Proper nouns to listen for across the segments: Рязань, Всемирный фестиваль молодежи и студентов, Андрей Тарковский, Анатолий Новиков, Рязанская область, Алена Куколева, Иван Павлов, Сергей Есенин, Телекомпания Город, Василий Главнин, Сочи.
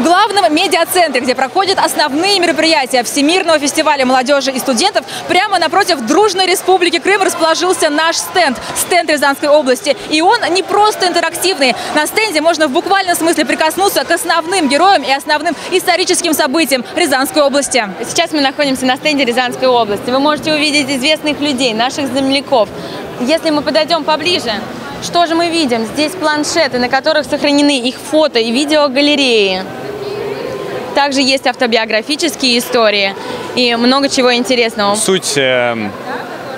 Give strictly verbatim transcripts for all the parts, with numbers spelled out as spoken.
в главном медиацентре, где проходят основные мероприятия Всемирного фестиваля молодежи и студентов. Прямо напротив Дружной Республики Крым расположился наш стенд, стенд Рязанской области. И он не просто интерактивный. На стенде можно в буквальном смысле прикоснуться к основным героям и основным историческим событиям Рязанской области. Сейчас мы находимся на стенде Рязанской области. Вы можете увидеть известных людей, наших земляков. Если мы подойдем поближе, что же мы видим? Здесь планшеты, на которых сохранены их фото и видеогалереи. Также есть автобиографические истории и много чего интересного. Суть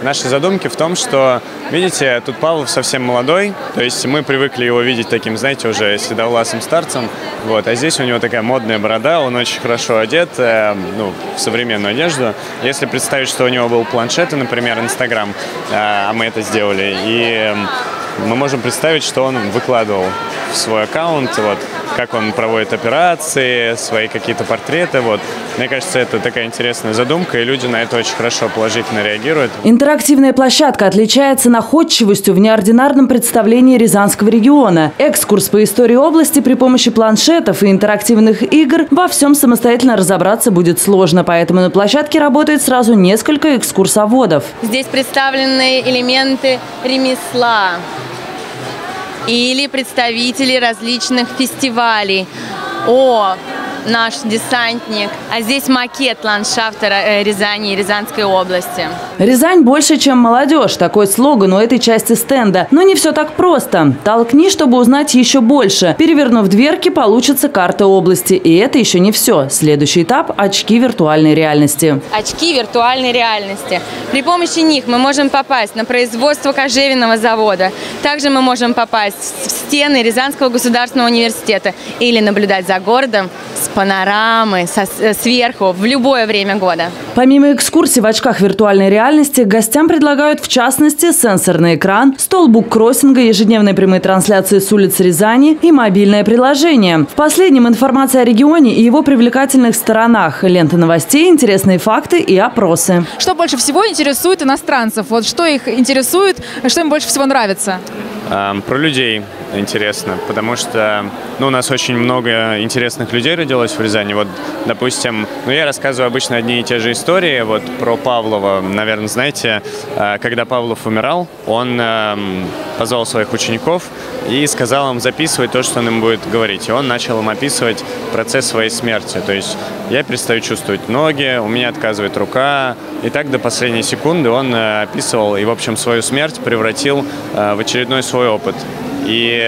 нашей задумки в том, что, видите, тут Павлов совсем молодой, то есть мы привыкли его видеть таким, знаете, уже седовласым старцем, вот, а здесь у него такая модная борода, он очень хорошо одет, э, ну, в современную одежду. Если представить, что у него был планшет, например, Инстаграм, э, а мы это сделали, и мы можем представить, что он выкладывал в свой аккаунт, вот, как он проводит операции, свои какие-то портреты. Вот. Мне кажется, это такая интересная задумка, и люди на это очень хорошо положительно реагируют. Интерактивная площадка отличается находчивостью в неординарном представлении Рязанского региона. Экскурс по истории области при помощи планшетов и интерактивных игр — во всем самостоятельно разобраться будет сложно, поэтому на площадке работает сразу несколько экскурсоводов. Здесь представлены элементы ремесла или представители различных фестивалей. О, наш десантник. А здесь макет ландшафта Рязани и Рязанской области. Рязань больше, чем молодежь. Такой слоган у этой части стенда. Но не все так просто. Толкни, чтобы узнать еще больше. Перевернув дверки, получится карта области. И это еще не все. Следующий этап – очки виртуальной реальности. Очки виртуальной реальности. При помощи них мы можем попасть на производство кожевенного завода. Также мы можем попасть в стены Рязанского государственного университета или наблюдать за городом с панорамы со, сверху в любое время года. Помимо экскурсий в очках виртуальной реальности, гостям предлагают в частности сенсорный экран, стол буккроссинга, ежедневные прямые трансляции с улиц Рязани и мобильное приложение. В последнем информация о регионе и его привлекательных сторонах, лента новостей, интересные факты и опросы. Что больше всего интересует иностранцев? Вот что их интересует, что им больше всего нравится? Про людей интересно, потому что, ну, у нас очень много интересных людей родилось в Рязани. Вот, допустим, ну, я рассказываю обычно одни и те же истории. Вот про Павлова, наверное, знаете, когда Павлов умирал, он позвал своих учеников и сказал им записывать то, что он им будет говорить. И он начал им описывать процесс своей смерти. То есть я перестаю чувствовать ноги, у меня отказывает рука. И так до последней секунды он описывал и, в общем, свою смерть превратил в очередной свой опыт. И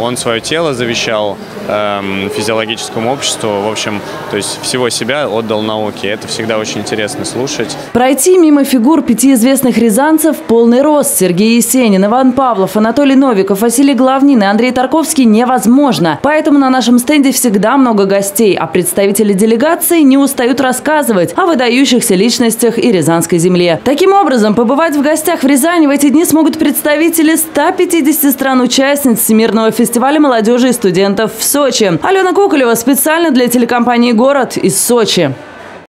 он свое тело завещал э, физиологическому обществу. В общем, то есть всего себя отдал науке. Это всегда очень интересно слушать. Пройти мимо фигур пяти известных рязанцев в полный рост — Сергей Есенин, Иван Павлов, Анатолий Новиков, Василий Главнин и Андрей Тарковский — невозможно. Поэтому на нашем стенде всегда много гостей, а представители делегации не устают рассказывать о выдающихся личностях и рязанской земле. Таким образом, побывать в гостях в Рязани в эти дни смогут представители ста пятидесяти стран участниц Всемирного фестиваля молодежи и студентов в Сочи. Алена Куколева специально для телекомпании «Город» из Сочи.